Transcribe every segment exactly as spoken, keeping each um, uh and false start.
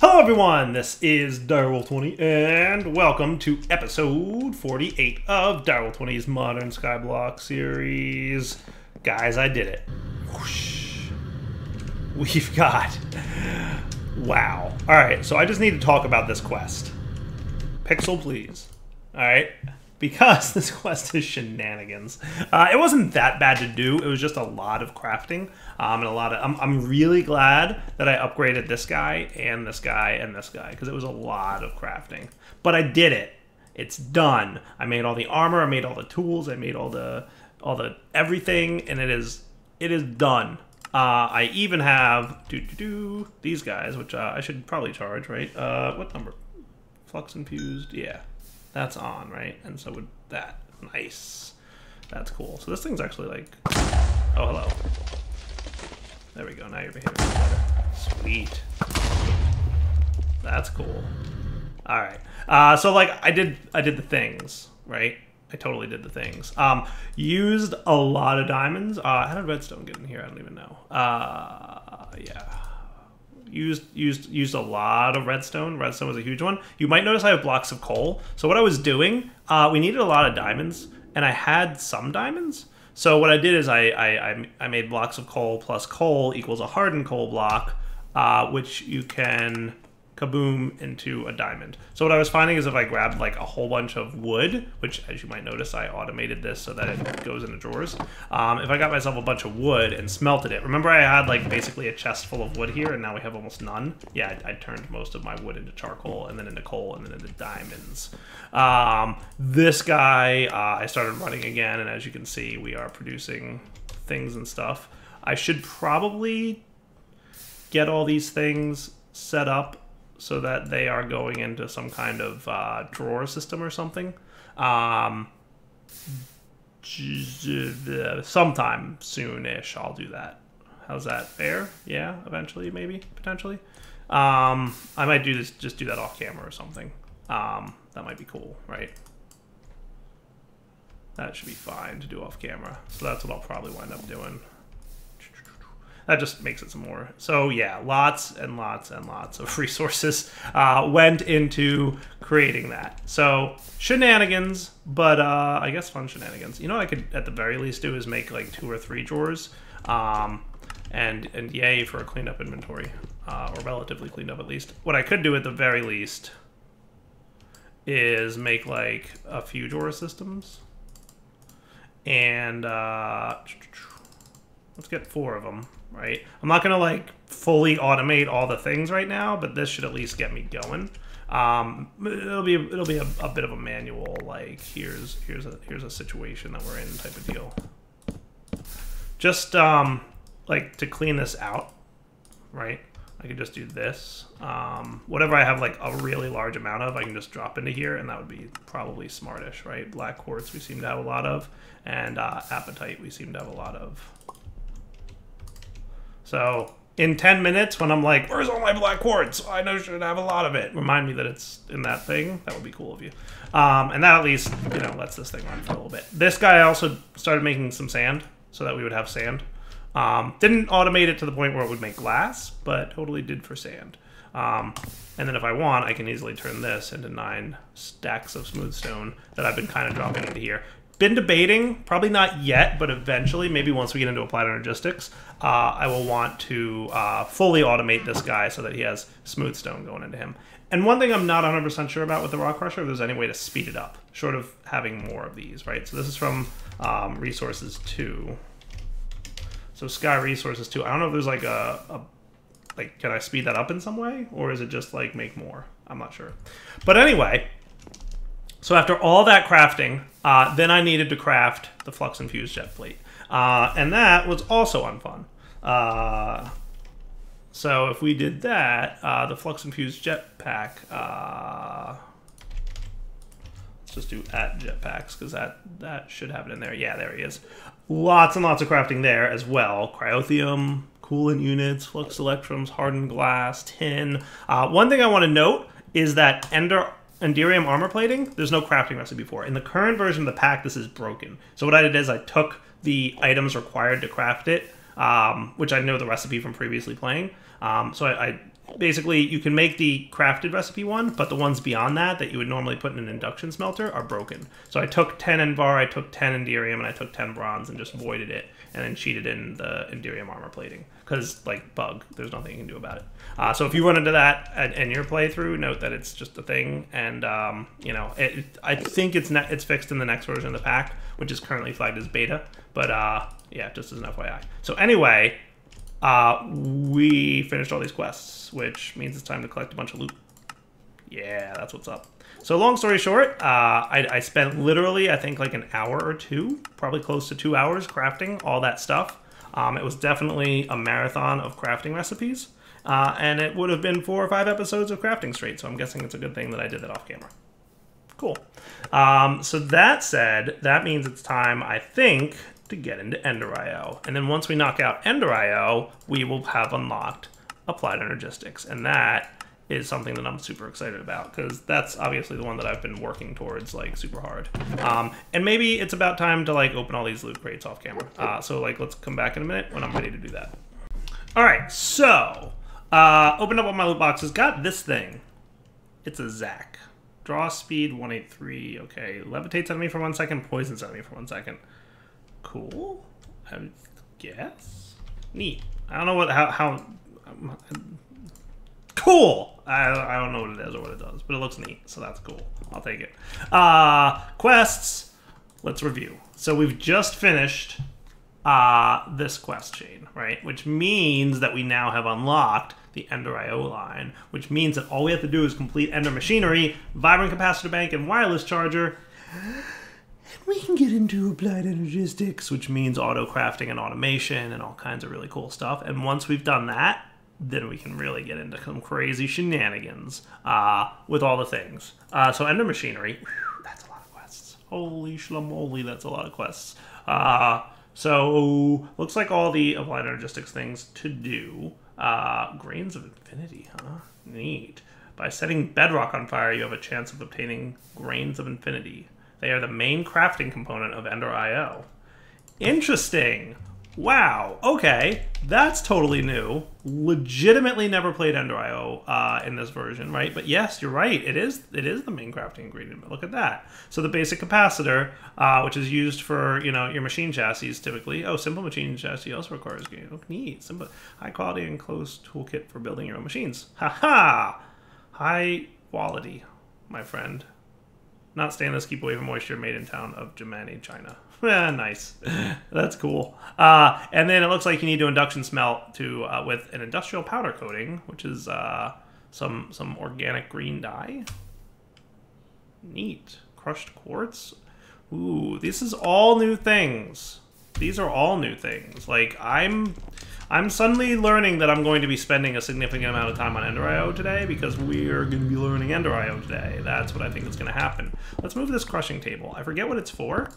Hello everyone, this is Direwolf twenty and welcome to episode forty-eight of Direwolf twenty's Modern Skyblock series. Guys, I did it. Whoosh. We've got... wow. Alright, so I just need to talk about this quest. Pixel, please. Alright, because this quest is shenanigans. Uh, it wasn't that bad to do, it was just a lot of crafting. Um, and a lot of, I'm, I'm really glad that I upgraded this guy and this guy and this guy because it was a lot of crafting. But I did it. It's done. I made all the armor. I made all the tools. I made all the all the everything, and it is it is done. Uh, I even have do do do these guys, which uh, I should probably charge, right? Uh, what number? Flux infused. Yeah, that's on, right? And so with that, nice. That's cool. So this thing's actually like, oh hello. There we go, now you're behaving better. Sweet. That's cool. Alright. Uh, so like I did I did the things, right? I totally did the things. Um, used a lot of diamonds. Uh, how did redstone get in here? I don't even know. Uh, yeah. Used used used a lot of redstone. Redstone was a huge one. You might notice I have blocks of coal. So what I was doing, uh, we needed a lot of diamonds, and I had some diamonds. So what I did is I, I, I made blocks of coal plus coal equals a hardened coal block, uh, which you can kaboom into a diamond. So what I was finding is if I grabbed like a whole bunch of wood, which as you might notice, I automated this so that it goes into drawers. Um, if I got myself a bunch of wood and smelted it, remember I had like basically a chest full of wood here and now we have almost none. Yeah, I, I turned most of my wood into charcoal and then into coal and then into diamonds. Um, this guy, uh, I started running again. And as you can see, we are producing things and stuff. I should probably get all these things set up so that they are going into some kind of uh, drawer system or something. Um, sometime soon-ish, I'll do that. How's that fair? Yeah, eventually, maybe, potentially. Um, I might do this, just do that off camera or something. Um, that might be cool, right? That should be fine to do off camera. So that's what I'll probably wind up doing. That just makes it some more. So yeah, lots and lots and lots of resources uh, went into creating that. So shenanigans, but uh, I guess fun shenanigans. You know what I could at the very least do is make like two or three drawers. Um, and, and yay for a cleaned up inventory, uh, or relatively cleaned up at least. What I could do at the very least is make like a few drawer systems. And uh, let's get four of them. Right, I'm not gonna like fully automate all the things right now, but this should at least get me going. Um, it'll be it'll be a, a bit of a manual, like here's here's a here's a situation that we're in type of deal. Just um, like to clean this out, right? I could just do this. Um, whatever I have like a really large amount of, I can just drop into here, and that would be probably smartish, right? Black quartz we seem to have a lot of, and uh, apatite we seem to have a lot of. So in ten minutes, when I'm like, where's all my black quartz? I know I should have a lot of it. Remind me that it's in that thing. That would be cool of you. Um, and that at least, you know, lets this thing run for a little bit. This guy also started making some sand so that we would have sand. Um, didn't automate it to the point where it would make glass, but totally did for sand. Um, and then if I want, I can easily turn this into nine stacks of smooth stone that I've been kind of dropping into here. Been debating, probably not yet, but eventually, maybe once we get into Applied Energistics, uh, I will want to uh, fully automate this guy so that he has smooth stone going into him. And one thing I'm not one hundred percent sure about with the rock crusher, if there's any way to speed it up, short of having more of these, right? So this is from um, Resources two. So Sky Resources two. I don't know if there's like a, a, like, can I speed that up in some way? Or is it just like make more? I'm not sure. But anyway, so after all that crafting, uh, then I needed to craft the flux infused jet plate. Uh, and that was also unfun. Uh, so if we did that, uh, the flux infused jetpack, uh, let's just do at jetpacks because that, that should have it in there. Yeah, there he is. Lots and lots of crafting there as well. Cryothium, coolant units, flux electrums, hardened glass, tin. Uh, one thing I want to note is that Ender Enderium armor plating, there's no crafting recipe for. In the current version of the pack, this is broken. So what I did is I took the items required to craft it, um, which I know the recipe from previously playing. Um, so I, I basically you can make the crafted recipe one, but the ones beyond that that you would normally put in an induction smelter are broken. So I took ten Envar, I took ten Enderium, and I took ten Bronze and just voided it and then cheated in the Enderium armor plating. Because, like, bug, there's nothing you can do about it. Uh, so if you run into that at, in your playthrough, note that it's just a thing. And, um, you know, it, it, I think it's ne it's fixed in the next version of the pack, which is currently flagged as beta. But, uh, yeah, just as an F Y I. So anyway, uh, we finished all these quests, which means it's time to collect a bunch of loot. Yeah, that's what's up. So long story short, uh, I, I spent literally, I think, like an hour or two, probably close to two hours crafting all that stuff. Um, it was definitely a marathon of crafting recipes, uh, and it would have been four or five episodes of crafting straight, so I'm guessing it's a good thing that I did that off camera. Cool. Um, so that said, that means it's time, I think, to get into Ender I O. And then once we knock out Ender I O, we will have unlocked Applied Energistics, and that is something that I'm super excited about, because that's obviously the one that I've been working towards like super hard. Um, and maybe it's about time to like open all these loot crates off camera. Uh, so like let's come back in a minute when I'm ready to do that. All right, so uh, opened up all my loot boxes. Got this thing. It's a Zac. Draw speed one eighty-three. Okay, levitates enemy for one second. Poisons enemy for one second. Cool. I guess. Neat. I don't know what how how. Um, cool. I don't know what it is or what it does, but it looks neat, so that's cool. I'll take it. Uh, quests, let's review. So we've just finished uh, this quest chain, right? Which means that we now have unlocked the Ender I O line, which means that all we have to do is complete Ender Machinery, Vibrant Capacitor Bank, and Wireless Charger. And we can get into Applied Energistics, which means auto crafting and automation and all kinds of really cool stuff. And once we've done that, then we can really get into some crazy shenanigans uh, with all the things. Uh, so Ender Machinery, whew, that's a lot of quests. Holy schlamoli, that's a lot of quests. Uh, so looks like all the Applied Energistics things to do. Uh, grains of Infinity, huh? Neat. By setting bedrock on fire, you have a chance of obtaining Grains of Infinity. They are the main crafting component of Ender I O. Interesting. Wow, okay, that's totally new. Legitimately never played Ender I O uh, in this version, right? But yes, you're right, it is it is the main crafting ingredient, but look at that. So the basic capacitor, uh, which is used for, you know, your machine chassis typically. Oh, simple machine chassis also requires game. Oh, neat, simple, high quality and close toolkit for building your own machines. Ha-ha, high quality, my friend. Not stainless, keep away from moisture, made in town of Jemani, China. Yeah, nice. That's cool. Uh, and then it looks like you need to induction smelt to uh, with an industrial powder coating, which is uh, some some organic green dye. Neat. Crushed quartz. Ooh, this is all new things. These are all new things. Like I'm, I'm suddenly learning that I'm going to be spending a significant amount of time on Ender I O today, because we're going to be learning Ender I O today. That's what I think is going to happen. Let's move this crushing table. I forget what it's for,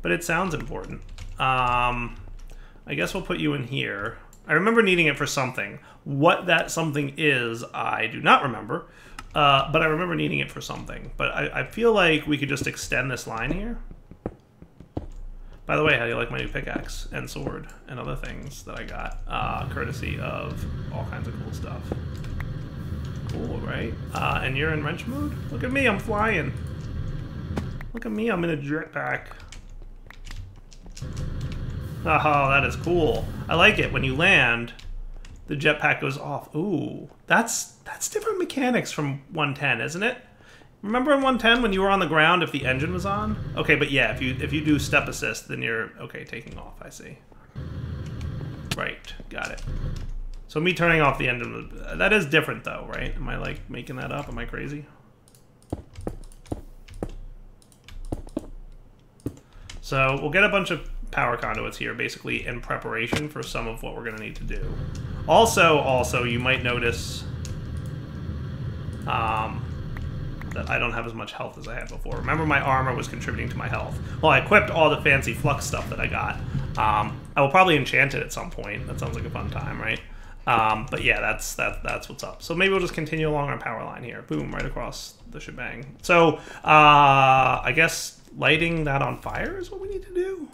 but it sounds important. Um, I guess we'll put you in here. I remember needing it for something. What that something is, I do not remember. Uh, but I remember needing it for something. But I, I feel like we could just extend this line here. By the way, how do you like my new pickaxe and sword and other things that I got, uh, courtesy of all kinds of cool stuff? Cool, right? Uh, and you're in wrench mode? Look at me, I'm flying. Look at me, I'm in a jetpack. Oh, that is cool. I like it. When you land, the jetpack goes off. Ooh, that's that's different mechanics from one ten, isn't it? Remember in one ten when you were on the ground if the engine was on? Okay, but yeah, if you if you do step assist, then you're okay taking off. I see. Right, got it. So me turning off the engine, that is different though, right? Am I like making that up? Am I crazy? So we'll get a bunch of power conduits here, basically in preparation for some of what we're going to need to do. Also, also you might notice um, that I don't have as much health as I had before. Remember, my armor was contributing to my health. Well, I equipped all the fancy flux stuff that I got. Um, I will probably enchant it at some point. That sounds like a fun time, right? Um, but yeah, that's that, that's what's up. So maybe we'll just continue along our power line here. Boom, right across the shebang. So uh, I guess lighting that on fire is what we need to do.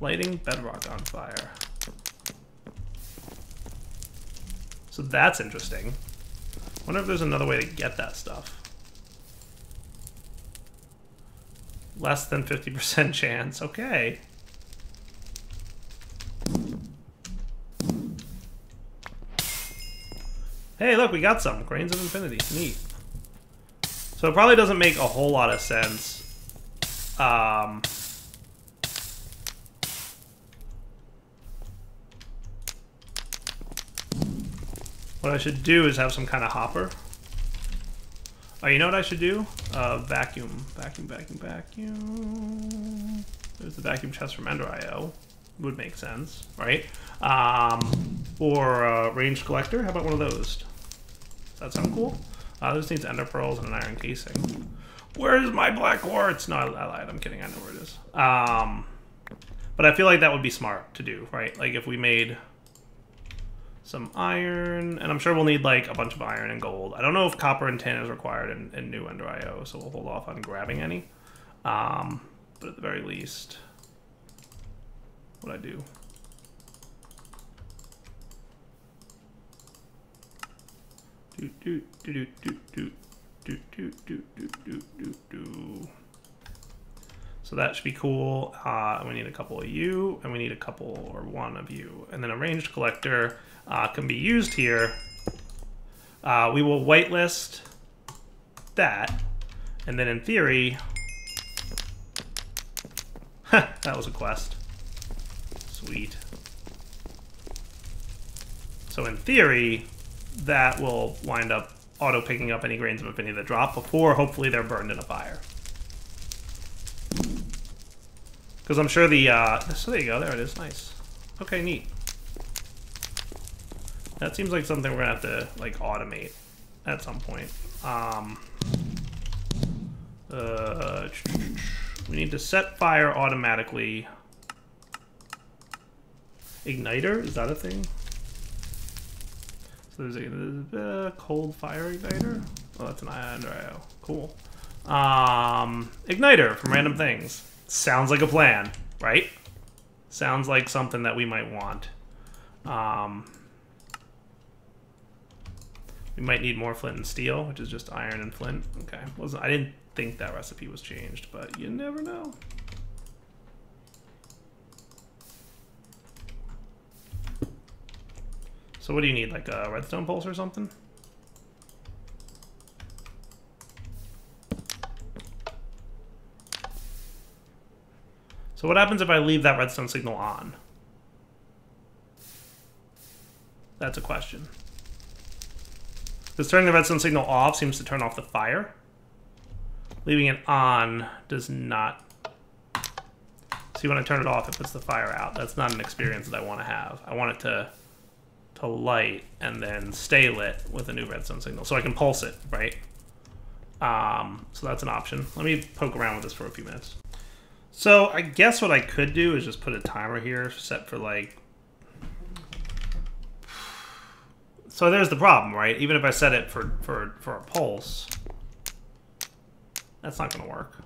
Lighting bedrock on fire. So that's interesting. I wonder if there's another way to get that stuff. Less than fifty percent chance. Okay. Hey, look, we got some. Grains of Infinity. Neat. So it probably doesn't make a whole lot of sense. Um, what I should do is have some kind of hopper. Oh, you know what I should do? Uh, vacuum. Vacuum, vacuum, vacuum. There's the vacuum chest from Ender I O. Would make sense, right? Um, or a uh, range collector. How about one of those? Does that sound cool? Uh, this needs ender pearls and an iron casing. Where's my black quartz? No, I lied. I'm kidding. I know where it is. Um, but I feel like that would be smart to do, right? Like if we made some iron, and I'm sure we'll need like a bunch of iron and gold. I don't know if copper and tin is required in, in new Ender I O, so we'll hold off on grabbing any. Um, but at the very least, what I do? Do do do do do do do do do do do do. So that should be cool. Uh, we need a couple of you, and we need a couple or one of you, and then a ranged collector uh, can be used here. Uh, we will whitelist that, and then in theory, that was a quest. Sweet. So in theory, that will wind up auto picking up any grains of infinity that drop before hopefully they're burned in a fire. Because I'm sure the uh, so there you go, there it is, nice. Okay, neat. That seems like something we're gonna have to like automate at some point. Um, uh, we need to set fire automatically. Igniter? Is that a thing? So there's a uh, cold fire igniter. Oh, that's an Ender I O. Cool. Um, igniter from random things. Sounds like a plan, right? Sounds like something that we might want. Um, we might need more flint and steel, which is just iron and flint. Okay, wasn't I didn't think that recipe was changed, but you never know. So what do you need, like a redstone pulse or something? So what happens if I leave that redstone signal on? That's a question. Because turning the redstone signal off seems to turn off the fire. Leaving it on does not. See, when I turn it off, it puts the fire out. That's not an experience that I want to have. I want it to to light and then stay lit with a new redstone signal, so I can pulse it, right? Um, so that's an option. Let me poke around with this for a few minutes. So I guess what I could do is just put a timer here set for like... So there's the problem, right? Even if I set it for, for, for a pulse, that's not gonna work.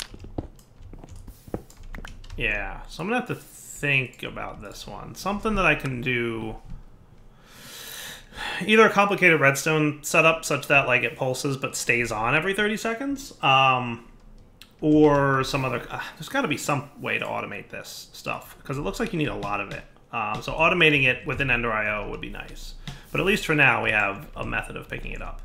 Yeah, so I'm gonna have to think about this one. Something that I can do, either a complicated redstone setup such that like it pulses but stays on every thirty seconds, um, or some other... Uh, there's got to be some way to automate this stuff, because it looks like you need a lot of it. Um, so automating it within Ender I O would be nice. But at least for now, we have a method of picking it up.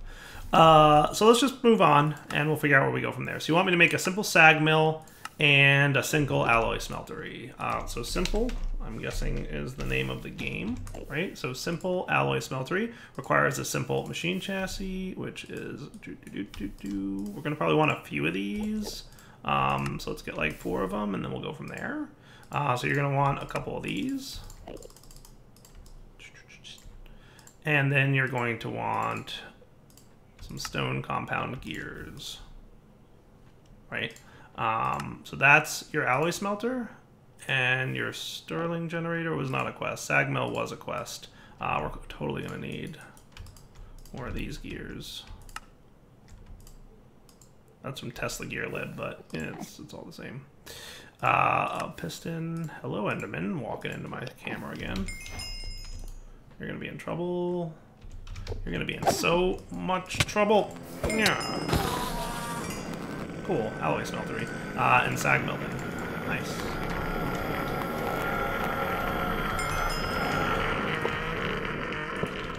Uh, so let's just move on, and we'll figure out where we go from there. So you want me to make a simple sag mill and a single alloy smeltery. Uh, so simple, I'm guessing, is the name of the game, right? So simple alloy smeltery requires a simple machine chassis, which is... Doo -doo -doo -doo -doo. We're going to probably want a few of these. Um, so let's get like four of them, and then we'll go from there. Uh, so you're going to want a couple of these. And then you're going to want some stone compound gears, right? Um, so that's your alloy smelter, and your sterling generator was not a quest. Sag mill was a quest. Uh, we're totally going to need more of these gears. That's from Tesla Gear Lib, but it's, it's all the same. Uh, piston. Hello, Enderman. Walking into my camera again. You're going to be in trouble. You're gonna be in so much trouble. Yeah. Cool. Alloy smeltery. Uh, and sag melting. Nice.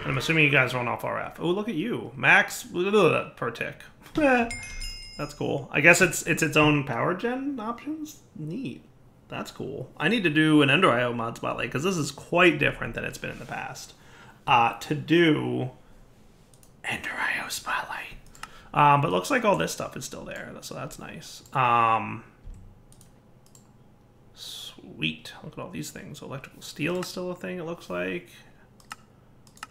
And I'm assuming you guys run off R F. Oh, look at you. Max blah, blah, blah, per tick. That's cool. I guess it's it's its own power gen options? Neat. That's cool. I need to do an Ender I O mod spotlight because this is quite different than it's been in the past. Uh, to do Ender I O spotlight. Um, but it looks like all this stuff is still there, so that's nice. Um, sweet. Look at all these things. Electrical steel is still a thing, it looks like.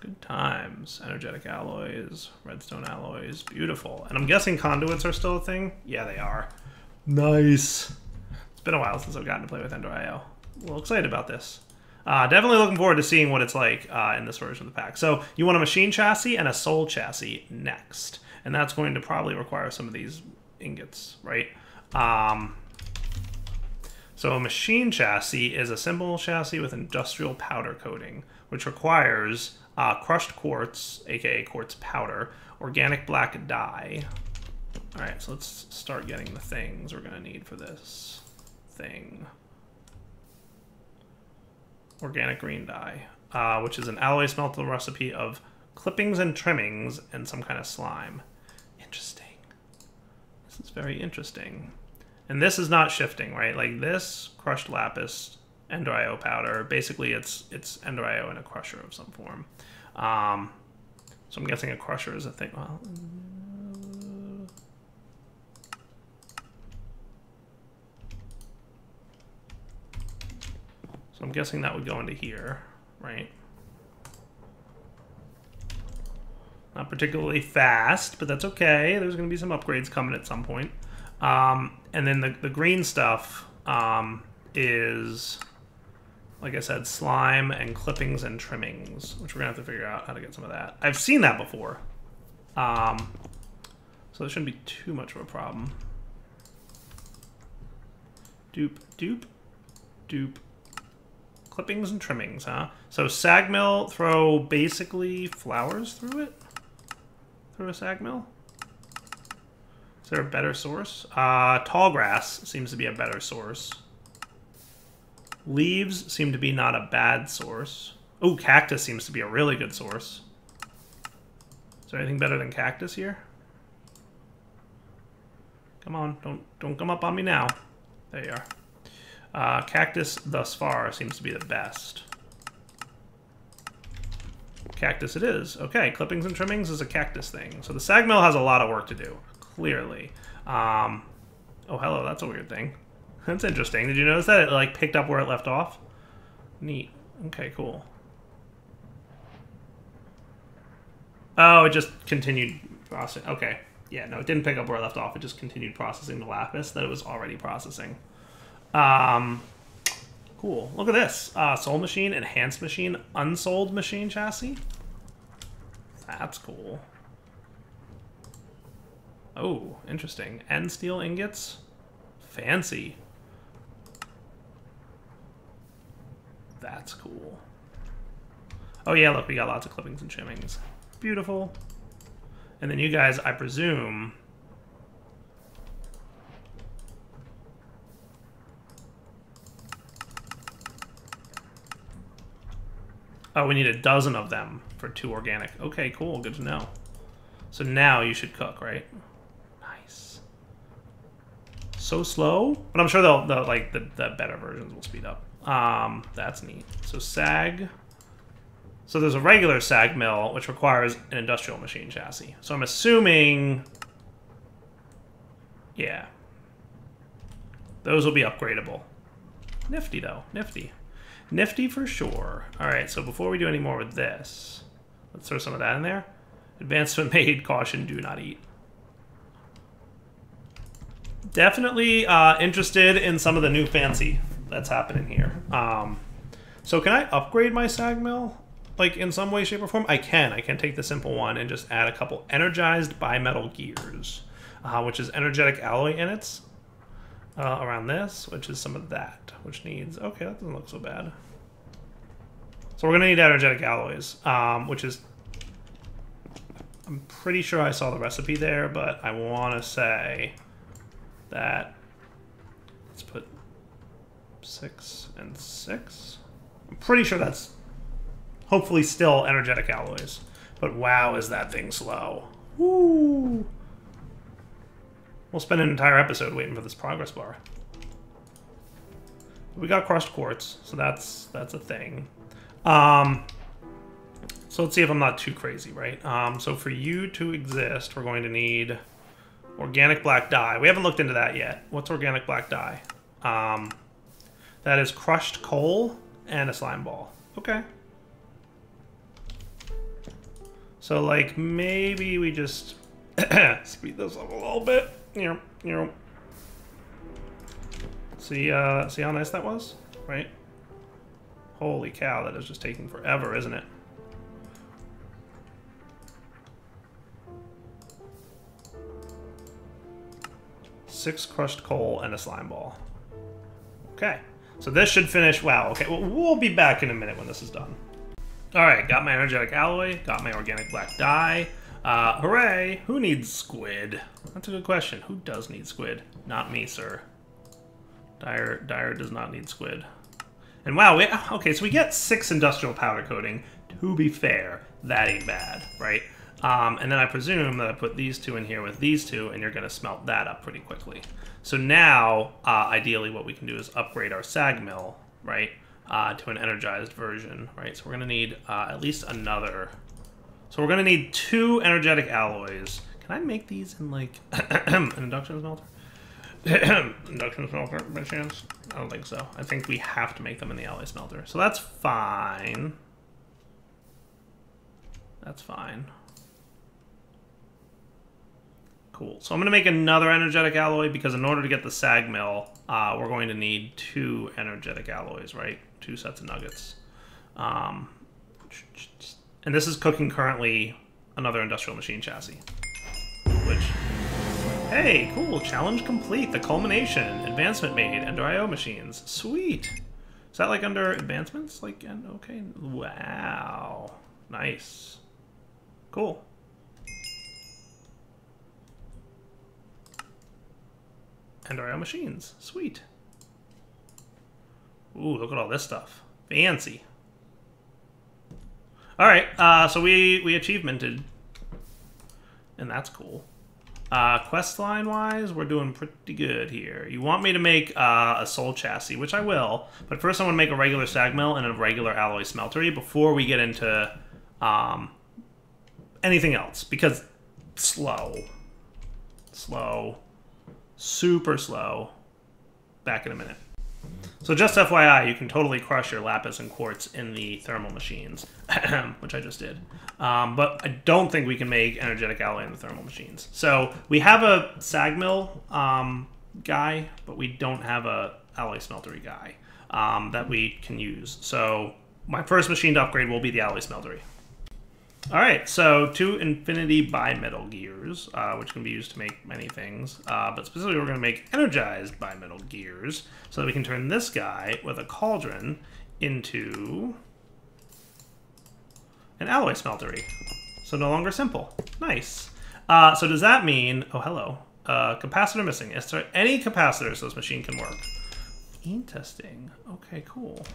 Good times. Energetic alloys, redstone alloys. Beautiful. And I'm guessing conduits are still a thing? Yeah, they are. Nice. It's been a while since I've gotten to play with Ender I O. A little excited about this. Uh, definitely looking forward to seeing what it's like uh, in this version of the pack. So you want a machine chassis and a soul chassis next. And that's going to probably require some of these ingots, right? Um, so a machine chassis is a simple chassis with industrial powder coating, which requires uh, crushed quartz, aka quartz powder, organic black dye. All right, so let's start getting the things we're gonna need for this thing. Organic green dye, uh, which is an alloy smeltable recipe of clippings and trimmings and some kind of slime. Interesting. This is very interesting. And this is not shifting, right? Like this crushed lapis, Ender I O powder. Basically, it's it's Ender I O in a crusher of some form. Um, so I'm guessing a crusher is a thing. Well, I'm guessing that would go into here, right? Not particularly fast, but that's okay. There's going to be some upgrades coming at some point. Um, and then the, the green stuff um, is, like I said, slime and clippings and trimmings, which we're going to have to figure out how to get some of that. I've seen that before. Um, so there shouldn't be too much of a problem. Doop, doop, doop. Clippings and trimmings, huh? So sag mill, throw basically flowers through it? Through a sag mill? Is there a better source? Uh, tall grass seems to be a better source. Leaves seem to be not a bad source. Oh, cactus seems to be a really good source. Is there anything better than cactus here? Come on, don't, don't come up on me now. There you are. Uh, cactus, thus far, seems to be the best. Cactus it is. Okay, clippings and trimmings is a cactus thing. So the sag mill has a lot of work to do, clearly. Um, oh, hello, that's a weird thing. That's interesting. Did you notice that? It, like, picked up where it left off? Neat. Okay, cool. Oh, it just continued processing. Okay. Yeah, no, it didn't pick up where it left off. It just continued processing the lapis that it was already processing. Um, cool. Look at this. Uh, soul machine, enhanced machine, unsold machine chassis. That's cool. Oh, interesting. And steel ingots? Fancy. That's cool. Oh yeah, look, we got lots of clippings and trimmings. Beautiful. And then you guys, I presume... Oh, we need a dozen of them for two organic. Okay, cool. Good to know. So now you should cook, right? Nice. So slow, but I'm sure they'll, they'll like the, the better versions will speed up. Um, that's neat. So sag. So there's a regular sag mill which requires an industrial machine chassis. So I'm assuming, yeah, those will be upgradable. Nifty though. Nifty. Nifty for sure. All right, so before we do any more with this, let's throw some of that in there. Advancement made, caution, do not eat. Definitely uh, interested in some of the new fancy that's happening here. Um, so can I upgrade my sag mill, like in some way, shape, or form? I can. I can take the simple one and just add a couple energized bimetal gears, uh, which is energetic alloy in its. Uh, around this, which is some of that, which needs... Okay, that doesn't look so bad. So we're going to need energetic alloys, um, which is I'm pretty sure I saw the recipe there, but I want to say that let's put six and six. I'm pretty sure that's hopefully still energetic alloys. But wow, is that thing slow. Woo! We'll spend an entire episode waiting for this progress bar. We got crushed quartz, so that's that's a thing. Um, so let's see if I'm not too crazy, right? Um, so for you to exist, we're going to need organic black dye. We haven't looked into that yet. What's organic black dye? Um, that is crushed coal and a slime ball. Okay. So, like, maybe we just speed this up a little bit. You know, you know. See, uh, see how nice that was, right? Holy cow, that is just taking forever, isn't it? Six crushed coal and a slime ball. Okay, so this should finish. Wow. Okay, well, we'll be back in a minute when this is done. All right, got my energetic alloy, got my organic black dye. Uh, hooray! Who needs squid? That's a good question. Who does need squid? Not me, sir. Dire, Dire does not need squid. And wow, we, okay, so we get six industrial powder coating. To be fair, that ain't bad, right? Um, and then I presume that I put these two in here with these two, and you're gonna smelt that up pretty quickly. So now, uh, ideally, what we can do is upgrade our sag mill, right? Uh, to an energized version, right? So we're gonna need uh, at least another. So we're gonna need two energetic alloys. Can I make these in like an induction smelter? Induction smelter by chance? I don't think so. I think we have to make them in the alloy smelter. So that's fine. That's fine. Cool. So I'm gonna make another energetic alloy because in order to get the sag mill, uh, we're going to need two energetic alloys, right? Two sets of nuggets. Um, and this is cooking currently another industrial machine chassis. Which, hey, cool, challenge complete, the culmination, advancement made, Ender I O machines, sweet. Is that like under advancements? Like, and okay, wow, nice, cool. Ender I O machines, sweet. Ooh, look at all this stuff, fancy. All right, uh, so we we achievemented, and that's cool. Uh, quest line wise, we're doing pretty good here. You want me to make uh, a soul chassis, which I will, but first I want to make a regular sag mill and a regular alloy smeltery before we get into um, anything else because slow, slow. Super slow. Back in a minute. So just F Y I, you can totally crush your lapis and quartz in the thermal machines, which I just did. Um, but I don't think we can make energetic alloy in the thermal machines. So we have a sag mill um, guy, but we don't have a alloy smeltery guy um, that we can use. So my first machine to upgrade will be the alloy smeltery. All right, so two infinity bimetal gears, uh, which can be used to make many things, uh, but specifically we're going to make energized bimetal gears so that we can turn this guy with a cauldron into an alloy smeltery. So no longer simple. Nice. Uh, so does that mean, oh, hello, uh, capacitor missing. Is there any capacitors so this machine can work? Interesting. Okay, cool.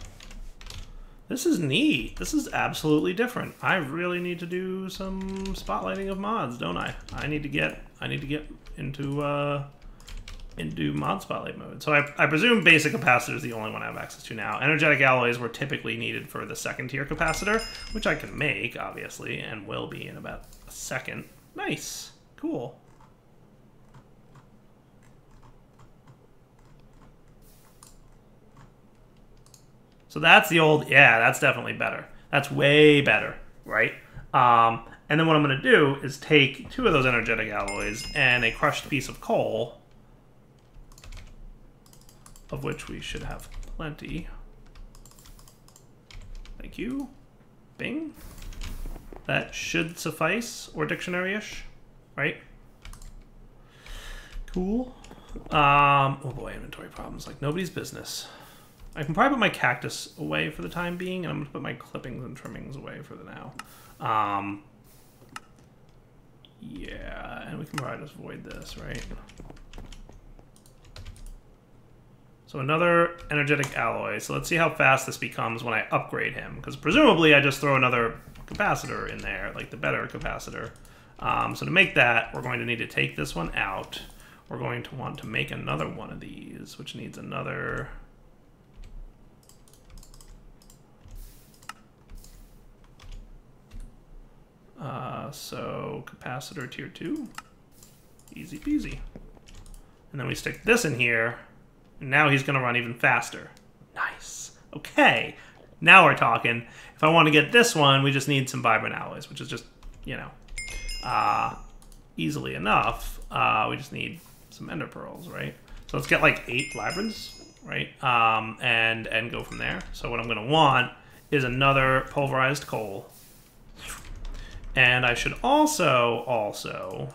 This is neat. This is absolutely different. I really need to do some spotlighting of mods, don't I? I need to get I need to get into uh, into mod spotlight mode. So I, I presume basic capacitor is the only one I have access to now. Energetic alloys were typically needed for the second tier capacitor, which I can make obviously and will be in about a second. Nice, cool. So that's the old, yeah, that's definitely better. That's way better, right? Um, and then what I'm going to do is take two of those energetic alloys and a crushed piece of coal, of which we should have plenty. Thank you. Bing. That should suffice, or dictionary-ish, right? Cool. Um, oh boy, inventory problems, like nobody's business. I can probably put my cactus away for the time being, and I'm going to put my clippings and trimmings away for the now. Um, Yeah, and we can probably just void this, right? So another energetic alloy. So let's see how fast this becomes when I upgrade him, because presumably I just throw another capacitor in there, like the better capacitor. Um, so to make that, we're going to need to take this one out. We're going to want to make another one of these, which needs another... Uh, so capacitor tier two, easy peasy. And then we stick this in here, and now he's gonna run even faster. Nice, okay, now we're talking. If I wanna get this one, we just need some vibrant alloys, which is just, you know, uh, easily enough. Uh, we just need some ender pearls, right? So let's get like eight labyrinths, right? Um, and, and go from there. So what I'm gonna want is another pulverized coal. And I should also, also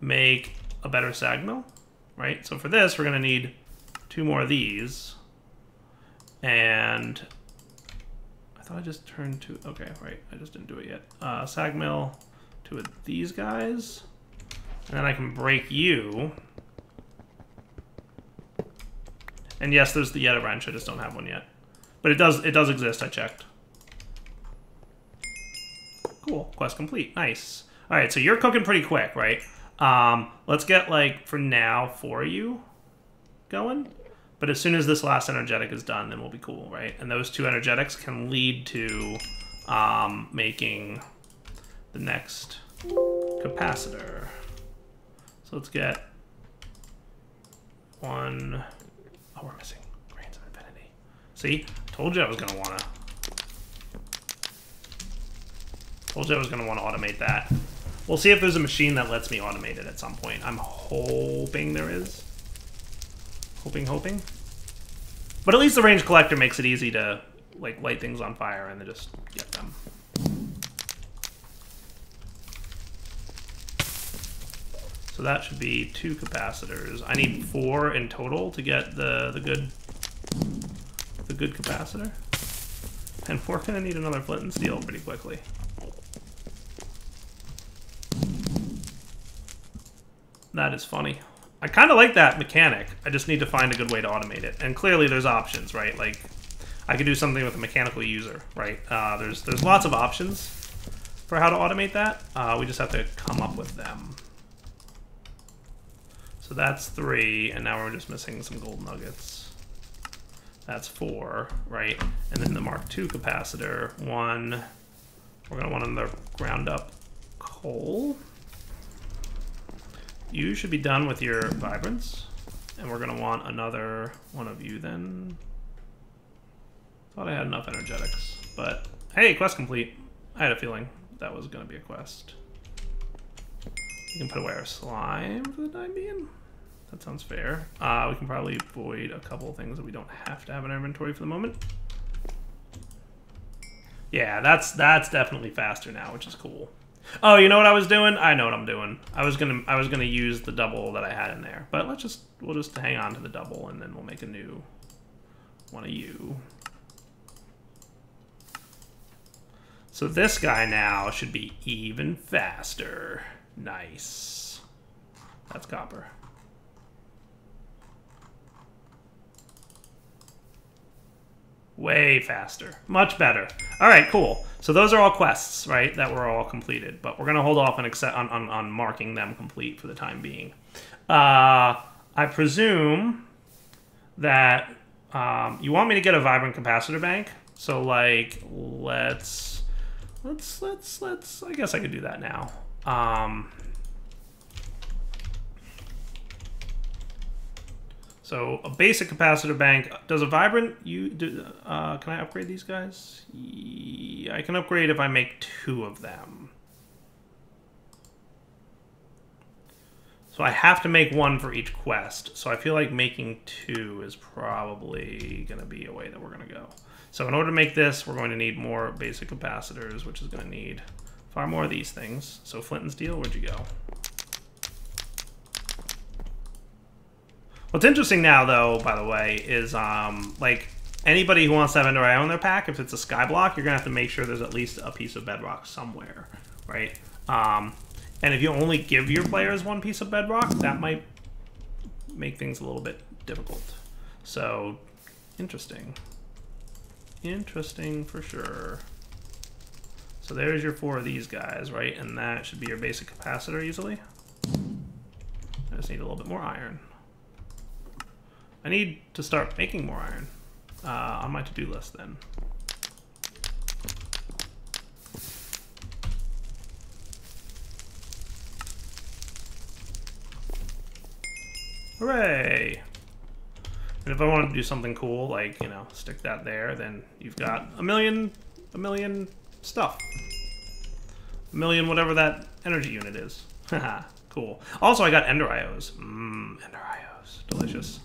make a better sag mill, right? So for this, we're gonna need two more of these. And I thought I just turned to, okay, right, I just didn't do it yet. Uh, sag mill, two of these guys. And then I can break you. And yes, there's the Yetta wrench, I just don't have one yet. But it does, it does exist, I checked. Cool, quest complete, nice. All right, so you're cooking pretty quick, right? Um, let's get, like, for now, for you going. But as soon as this last energetic is done, then we'll be cool, right? And those two energetics can lead to um, making the next capacitor. So let's get one. Oh, we're missing grains of infinity. See, told you I was gonna wanna. Told you I was going to want to automate that. We'll see if there's a machine that lets me automate it at some point. I'm hoping there is. Hoping, hoping. But at least the range collector makes it easy to like light things on fire and then just get them. So that should be two capacitors. I need four in total to get the, the good the good capacitor. And we're going to need another flint and steel pretty quickly. That is funny. I kind of like that mechanic. I just need to find a good way to automate it. And clearly there's options, right? Like, I could do something with a mechanical user, right? Uh, there's there's lots of options for how to automate that. Uh, we just have to come up with them. So that's three, and now we're just missing some gold nuggets. That's four, right? And then the Mark two capacitor. One, we're gonna want another ground up coal. You should be done with your vibrance, and we're gonna want another one of you then. Thought I had enough energetics, but hey, quest complete. I had a feeling that was gonna be a quest. You can put away our slime for the time being. That sounds fair. Uh, we can probably void a couple of things that we don't have to have in our inventory for the moment. Yeah, that's that's definitely faster now, which is cool. Oh, you know what I was doing? I know what I'm doing. I was gonna I was gonna use the double that I had in there, but let's just we'll just hang on to the double and then we'll make a new one of you. So this guy now should be even faster. Nice. That's copper. Way faster. Much better. All right, cool. So those are all quests, right, that were all completed. But we're going to hold off on, on, on, on marking them complete for the time being. Uh, I presume that um, you want me to get a vibrant capacitor bank. So, like, let's, let's, let's, let's, I guess I could do that now. Um, So a basic capacitor bank. Does a vibrant, you do, uh, can I upgrade these guys? Yeah, I can upgrade if I make two of them. So I have to make one for each quest. So I feel like making two is probably gonna be a way that we're gonna go. So in order to make this, we're going to need more basic capacitors, which is gonna need far more of these things. So flint and steel, where'd you go? What's interesting now, though, by the way, is, um, like, anybody who wants to have Ender I O in their pack, if it's a Skyblock, you're going to have to make sure there's at least a piece of bedrock somewhere, right? Um, and if you only give your players one piece of bedrock, that might make things a little bit difficult. So, interesting. Interesting for sure. So there's your four of these guys, right? And that should be your basic capacitor usually. I just need a little bit more iron. I need to start making more iron uh, on my to-do list then. Hooray! And if I wanted to do something cool, like, you know, stick that there, then you've got a million, a million stuff. A million whatever that energy unit is. Haha, cool. Also, I got Ender I Os. Mmm, Ender I Os. Delicious.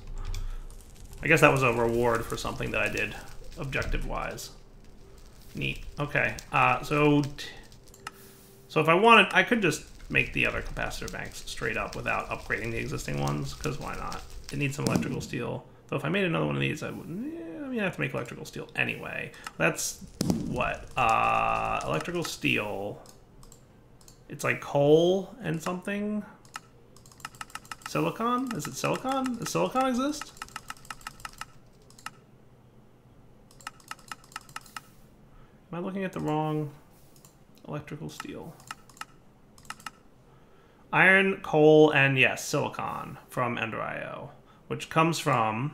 I guess that was a reward for something that I did, objective-wise. Neat. Okay, uh, so... So if I wanted, I could just make the other capacitor banks straight up without upgrading the existing ones, because why not? It needs some electrical steel. Though if I made another one of these, I wouldn't. Yeah, I mean, I have to make electrical steel anyway. That's what uh, electrical steel. It's like coal and something. Silicon? Is it silicon? Does silicon exist? Am I looking at the wrong electrical steel? Iron, coal, and yes, silicon from Ender I O, which comes from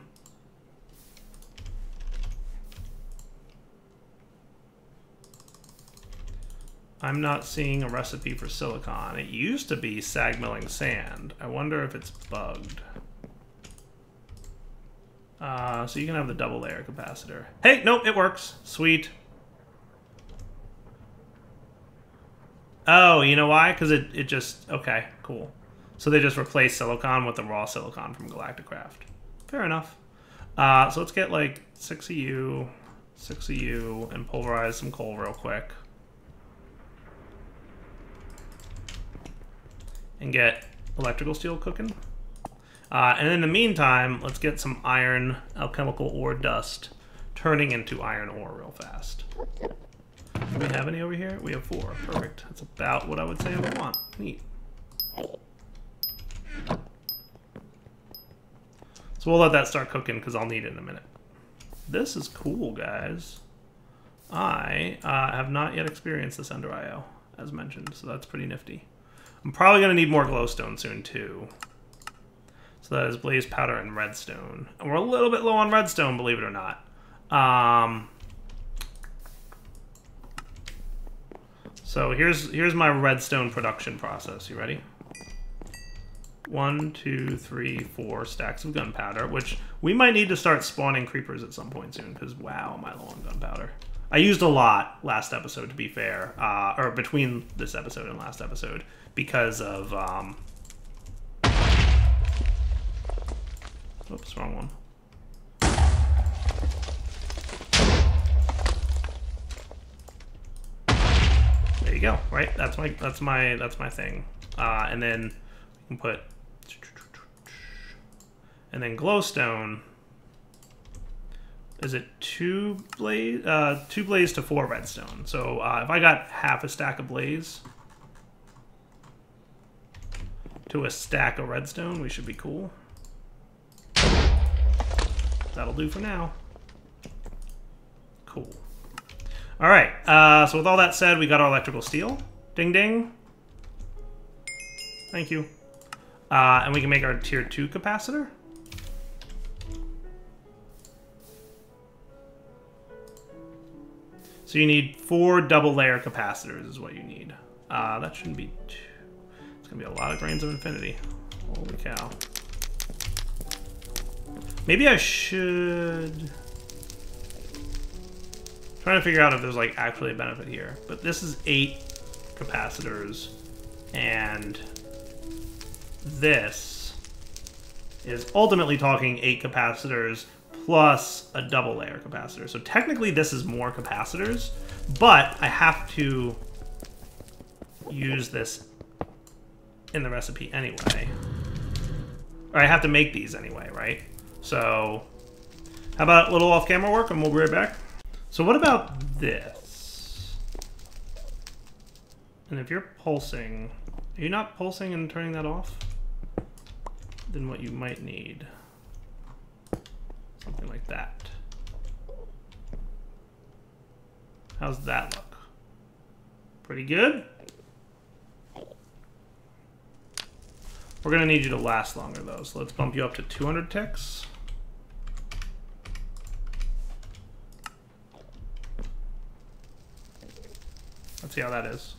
I'm not seeing a recipe for silicon. It used to be sag milling sand. I wonder if it's bugged. Uh, so you can have the double layer capacitor. Hey, nope, it works. Sweet. Oh, you know why? Because it, it just... Okay, cool. So they just replaced silicon with the raw silicon from Galacticraft. Fair enough. Uh, so let's get, like, six of you, six of you, and pulverize some coal real quick. And get electrical steel cooking. Uh, and in the meantime, let's get some iron alchemical ore dust turning into iron ore real fast. Do we have any over here? We have four. Perfect. That's about what I would say I would want. Neat. So we'll let that start cooking because I'll need it in a minute. This is cool, guys. I uh, have not yet experienced this Ender I O, as mentioned, so that's pretty nifty. I'm probably going to need more glowstone soon, too. So that is blaze powder and redstone. And we're a little bit low on redstone, believe it or not. Um... So here's here's my redstone production process. You ready? One, two, three, four stacks of gunpowder, which we might need to start spawning creepers at some point soon, because wow, am I low on gunpowder. I used a lot last episode, to be fair, uh, or between this episode and last episode, because of... Um... Oops, wrong one. There you go, right? That's my that's my that's my thing. Uh, and then we can put and then glowstone. Is it two blaze uh, two blaze to four redstone? So uh, if I got half a stack of blaze to a stack of redstone, we should be cool. That'll do for now. Cool. All right, uh, so with all that said, we got our electrical steel. Ding, ding. Thank you. Uh, and we can make our tier two capacitor. So you need four double layer capacitors is what you need. Uh, that shouldn't be too... It's gonna be a lot of grains of infinity. Holy cow. Maybe I should... Trying to figure out if there's like actually a benefit here, but this is eight capacitors, and this is ultimately talking eight capacitors plus a double layer capacitor. So technically this is more capacitors, but I have to use this in the recipe anyway. Or I have to make these anyway, right? So How about a little off-camera work, and we'll be right back. So what about this? And if you're pulsing, are you not pulsing and turning that off? Then what you might need, something like that. How's that look? Pretty good? We're gonna need you to last longer though, so let's bump you up to two hundred ticks. Let's see how that is.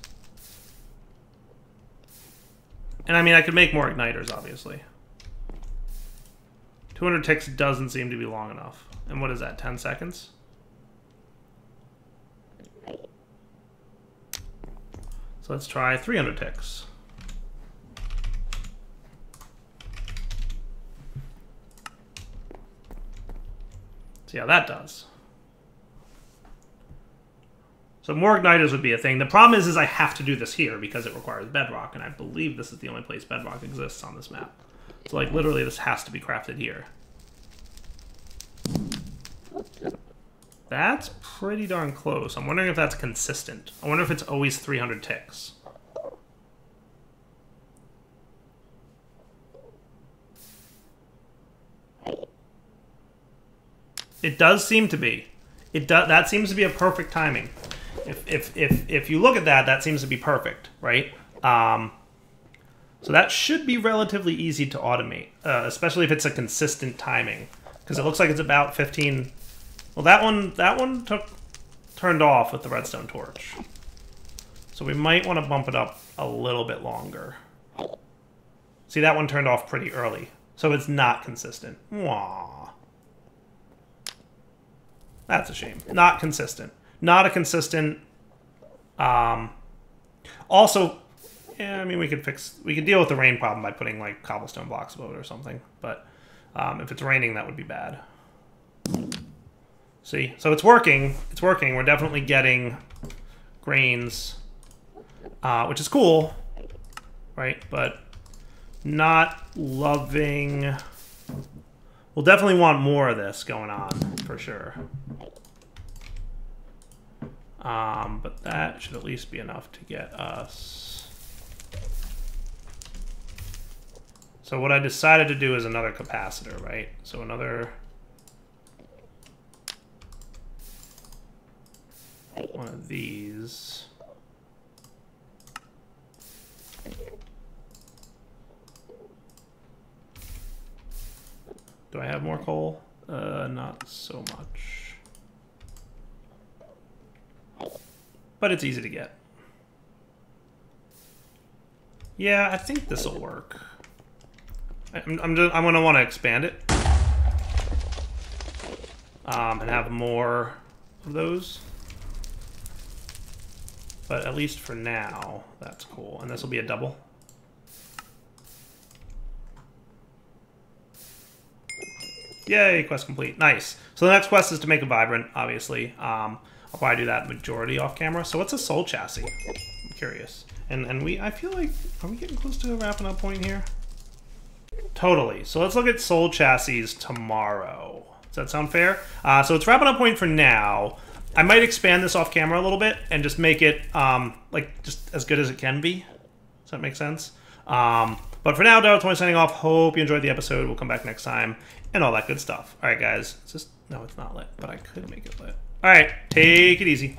And I mean, I could make more igniters, obviously. two hundred ticks doesn't seem to be long enough. And what is that, ten seconds? So let's try three hundred ticks. See how that does. So more igniters would be a thing. The problem is, is I have to do this here because it requires bedrock, and I believe this is the only place bedrock exists on this map. So like literally this has to be crafted here. That's pretty darn close. I'm wondering if that's consistent. I wonder if it's always three hundred ticks. It does seem to be. It does. That seems to be a perfect timing. If if if if you look at that, that seems to be perfect, right? Um, so that should be relatively easy to automate, uh, especially if it's a consistent timing, because it looks like it's about fifteen. Well, that one that one took turned off with the redstone torch, so we might want to bump it up a little bit longer. See, that one turned off pretty early, so it's not consistent. Aww. That's a shame. Not consistent. Not a consistent. Um, also, yeah, I mean, we could fix. We could deal with the rain problem by putting like cobblestone blocks above it or something. But um, if it's raining, that would be bad. See, so it's working. It's working. We're definitely getting grains, uh, which is cool, right? But not loving. We'll definitely want more of this going on, for sure. Um, but that should at least be enough to get us. So what I decided to do is another capacitor, right? So another one of these. Do I have more coal? Uh, not so much. But it's easy to get. Yeah, I think this will work. I'm, I'm, just, I'm gonna want to expand it. Um, and have more of those. But at least for now, that's cool. And this will be a double. Yay, quest complete. Nice. So the next quest is to make a vibrant, obviously. Um, I'll probably do that majority off camera. So what's a soul chassis? I'm curious. And and we I feel like, are we getting close to a wrapping up point here? Totally. So let's look at soul chassis tomorrow. Does that sound fair? Uh, so it's wrapping up point for now. I might expand this off camera a little bit and just make it um, like just as good as it can be. Does that make sense? Um, but for now, Direwolf twenty signing off. Hope you enjoyed the episode. We'll come back next time and all that good stuff. All right, guys. It's just, no, it's not lit, but I could make it lit. All right, take it easy.